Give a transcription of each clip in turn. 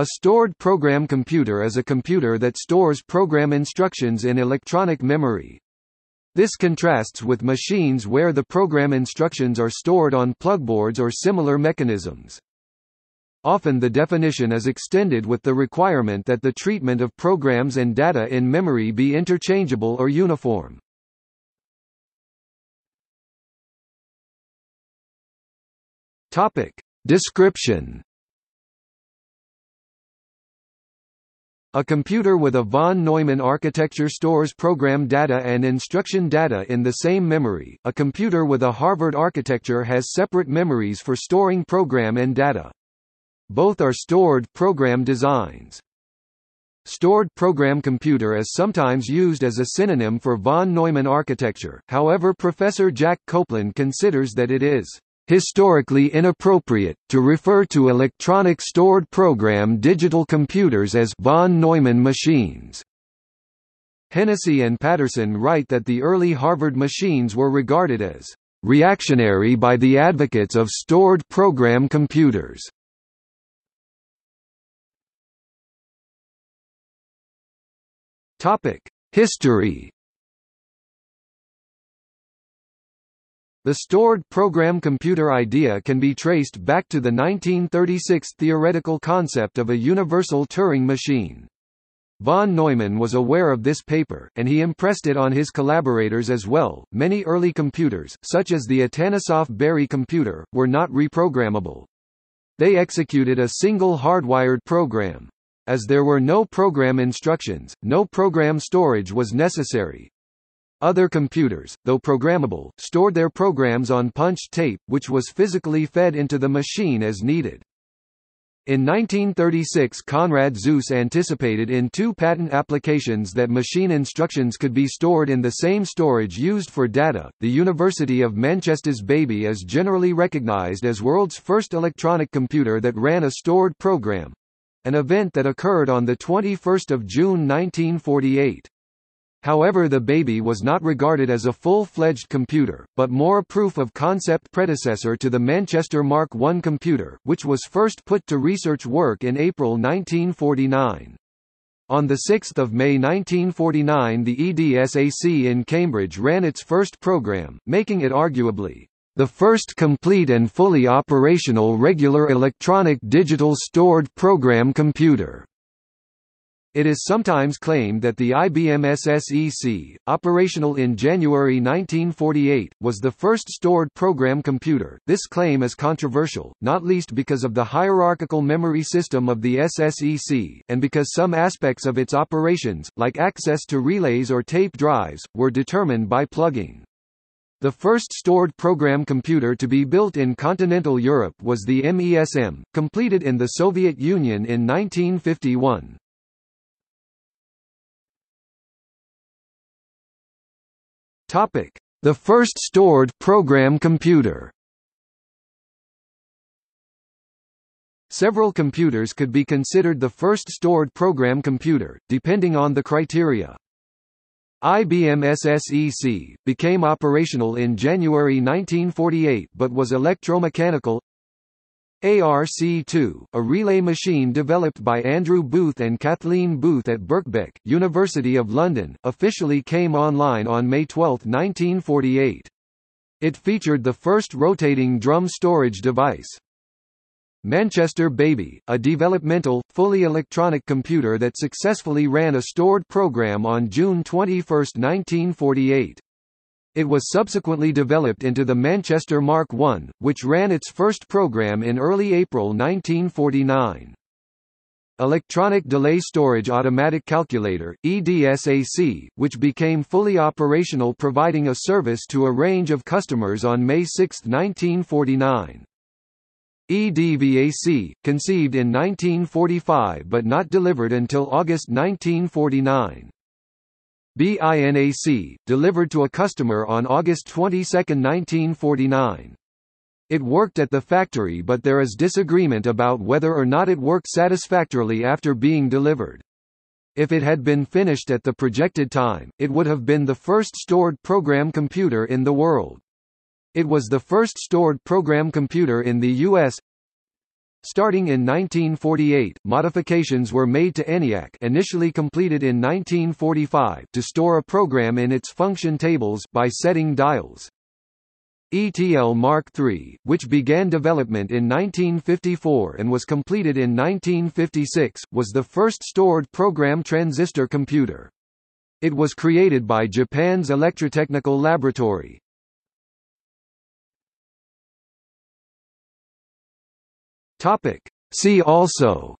A stored program computer is a computer that stores program instructions in electronic memory. This contrasts with machines where the program instructions are stored on plugboards or similar mechanisms. Often the definition is extended with the requirement that the treatment of programs and data in memory be interchangeable or uniform. Topic: Description. A computer with a von Neumann architecture stores program data and instruction data in the same memory. A computer with a Harvard architecture has separate memories for storing program and data. Both are stored program designs. Stored program computer is sometimes used as a synonym for von Neumann architecture, however Professor Jack Copeland considers that it is historically inappropriate to refer to electronic stored program digital computers as von Neumann machines. Hennessy and Patterson write that the early Harvard machines were regarded as reactionary by the advocates of stored program computers. Topic: History. The stored program computer idea can be traced back to the 1936 theoretical concept of a universal Turing machine. Von Neumann was aware of this paper, and he impressed it on his collaborators as well. Many early computers, such as the Atanasoff-Berry computer, were not reprogrammable. They executed a single hardwired program. As there were no program instructions, no program storage was necessary. Other computers, though programmable, stored their programs on punched tape, which was physically fed into the machine as needed. In 1936, Konrad Zuse anticipated in two patent applications that machine instructions could be stored in the same storage used for data. The University of Manchester's Baby is generally recognized as world's first electronic computer that ran a stored program, an event that occurred on the 21st of June 1948. However, the Baby was not regarded as a full-fledged computer, but more a proof-of-concept predecessor to the Manchester Mark I computer, which was first put to research work in April 1949. On 6 May 1949, the EDSAC in Cambridge ran its first program, making it arguably the first complete and fully operational regular electronic digital stored program computer. It is sometimes claimed that the IBM SSEC, operational in January 1948, was the first stored program computer. This claim is controversial, not least because of the hierarchical memory system of the SSEC, and because some aspects of its operations, like access to relays or tape drives, were determined by plugging. The first stored program computer to be built in continental Europe was the MESM, completed in the Soviet Union in 1951. The first stored program computer. Several computers could be considered the first stored program computer, depending on the criteria. IBM SSEC became operational in January 1948 but was electromechanical. ARC2, a relay machine developed by Andrew Booth and Kathleen Booth at Birkbeck, University of London, officially came online on May 12, 1948. It featured the first rotating drum storage device. Manchester Baby, a developmental, fully electronic computer that successfully ran a stored program on June 21, 1948. It was subsequently developed into the Manchester Mark I, which ran its first program in early April 1949. Electronic Delay Storage Automatic Calculator, EDSAC, which became fully operational, providing a service to a range of customers on May 6, 1949. EDVAC, conceived in 1945 but not delivered until August 1949. BINAC, delivered to a customer on August 22, 1949. It worked at the factory, but there is disagreement about whether or not it worked satisfactorily after being delivered. If it had been finished at the projected time, it would have been the first stored program computer in the world. It was the first stored program computer in the U.S. Starting in 1948, modifications were made to ENIAC, initially completed in 1945, to store a program in its function tables by setting dials. ETL Mark III, which began development in 1954 and was completed in 1956, was the first stored program transistor computer. It was created by Japan's Electrotechnical Laboratory. Topic. See also: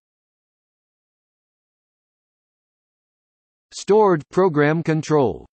Stored program control.